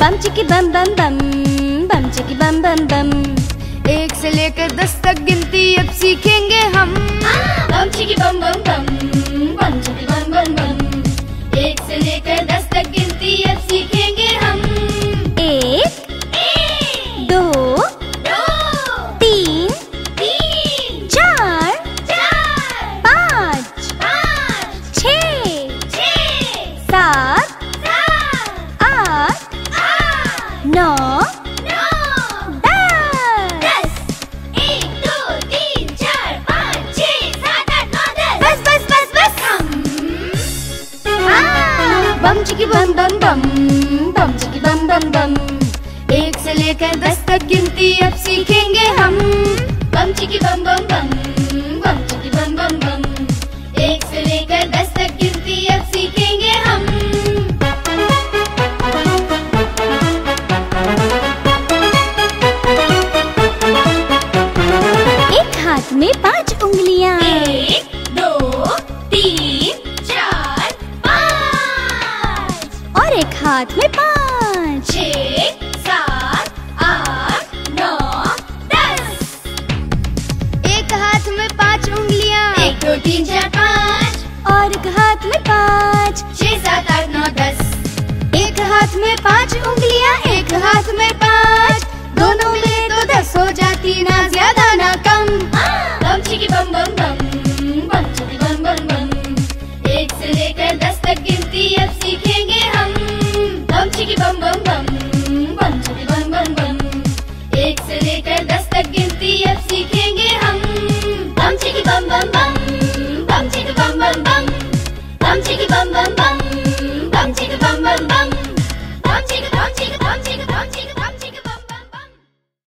बम चिकी बम बम बम, बम चिकी बम बम बम। 1 से लेकर 10 तक गिनती अब सीखेंगे हम। बम चिकी बम बम बम, बम चिकी बम बम बम। 1 से लेकर 10 तक गिनती अब सीखेंगे हम। 9, 10, 1, 2, 3, 4, 5, 6, 7, 8, 9, 10। बस बस बस बस हम। बम चिकी बम बम बम, बम चिकी बम बम बम। 1 से लेकर 10 तक गिनती अब सीखेंगे हम। बम चिकी बम बम बम, बम चिकी बम बम बम। 1 से लेकर 10 तक गिनती अब सीखेंगे हम। में 5 उंगलियां। 1, 2, 3, 4, 5 और 1 हाथ में 5। 6, 7, 8, 9, 10। 1 हाथ में 5 उंगलियां। 1, 2, 3, 4, 5 और 1 हाथ में 5। 6, 7, 8, 9, 10। 1 हाथ में 5 उंगलियां, 1 हाथ में 5। दोनों मिले तो 10 हो जाती, ना ज्यादा ना कम। बम चिकी बम बम बम, बम चिकी बम बम बम। 1 से लेकर 10 तक गिनती अब सीखेंगे।